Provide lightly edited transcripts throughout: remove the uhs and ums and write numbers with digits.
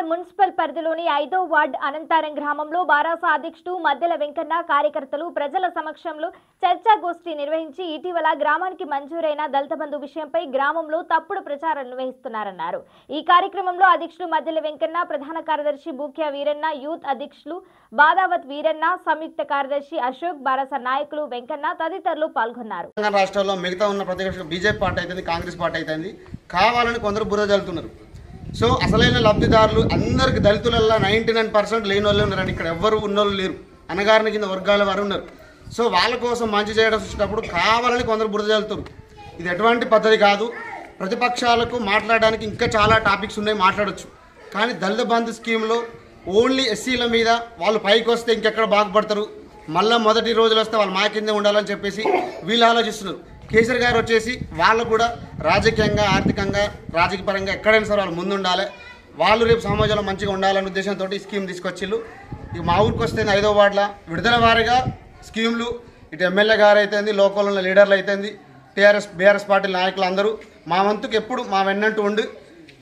Warangal municipal పరిధిలోని 5వ ward Anantharam గ్రామంలో బారాస అధ్యక్షుడు మద్దెల వెంకన్న కార్యకర్తలు ప్రజల సమక్షంలో చర్చా గోష్ఠి నిర్వహించి ఇటీవల గ్రామానికి మంజూరైన దళిత బంధు విషయంపై గ్రామంలో తప్పుడు ప్రచారం నిర్వహిస్తున్నారన్నారు। ఈ కార్యక్రమంలో అధ్యక్షుడు మద్దెల వెంకన్న, ప్రధాన కార్యదర్శి బూక్య వీరన్న, యూత్ అధ్యక్షులు బాదావత్ వీరన్న, సంయుక్త కార్యదర్శి అశోక్, బారాస నాయకులు వెంకన్న తదితరులు పాల్గొన్నారు। రాష్ట్రంలో మిగతా ఉన్న ప్రతిపక్షం బీజేపీ పార్టీ అయితేంది, కాంగ్రెస్ పార్టీ అయితేంది, కావాలని కొందరు బురద జల్లుతున్నారు। సో అసలైన లబ్ధిదారులు అందరికి దళితులల్లో 99% లేని వాళ్ళు ఉన్నారని, ఇక్కడ ఎవ్వరు ఉన్నోళ్ళు లేరు, అనగారిన కింద వర్గాల వారు ఉన్నారు। సో వాళ్ళ కోసం మంచి చేయడం వచ్చినప్పుడు కావాలని కొందరు బురద జల్లుతారు। ఇది ఎటువంటి పద్ధతి కాదు। ప్రతిపక్షాలకు మాట్లాడడానికి ఇంకా చాలా టాపిక్స్ ఉన్నాయి, మాట్లాడవచ్చు, కానీ దళిత బంధు స్కీమ్లో ఓన్లీ ఎస్సీల మీద వాళ్ళు పైకి వస్తే ఇంకెక్కడ బాగుపడతారు, మళ్ళీ మొదటి రోజులు వస్తే వాళ్ళు మా కిందే ఉండాలని చెప్పేసి వీళ్ళు ఆలోచిస్తున్నారు। కేసీఆర్ గారు వచ్చేసి వాళ్ళు కూడా రాజకీయంగా, ఆర్థికంగా, రాజకీయ పరంగా ఎక్కడైనా సరే వాళ్ళు ముందు ఉండాలి, వాళ్ళు రేపు సమాజంలో మంచిగా ఉండాలనే ఉద్దేశంతో ఈ స్కీమ్ తీసుకొచ్చిళ్ళు। ఇక మా ఊరికి వస్తే 5వ వార్డుల విడుదల వారిగా స్కీమ్లు ఇటు ఎమ్మెల్యే గారు అయితేంది, లోకల్ ఉన్న లీడర్లు అయితేంది, టీఆర్ఎస్ బీఆర్ఎస్ పార్టీ నాయకులు అందరూ మా వంతుకు ఎప్పుడు మా వెన్నంటూ ఉండి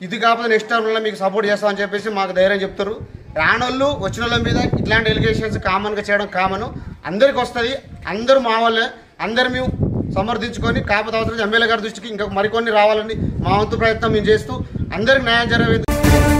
ఇది కాకపోతే నెక్స్ట్ టర్మ్లో మీకు సపోర్ట్ చేస్తామని చెప్పేసి మాకు ధైర్యం చెప్తారు। రానోళ్ళు వచ్చిన వాళ్ళ మీద ఇట్లాంటి ఎలిగేషన్స్ కామన్గా చేయడం కామను, అందరికి వస్తుంది, అందరూ మా వాళ్ళే, అందరు మేము సమర్థించుకొని కాకపోతే అవసరం ఎమ్మెల్యే గారి దృష్టికి ఇంకా మరికొన్ని రావాలని మా వంతు ప్రయత్నం మేము చేస్తూ అందరికి న్యాయం జరగలేదు।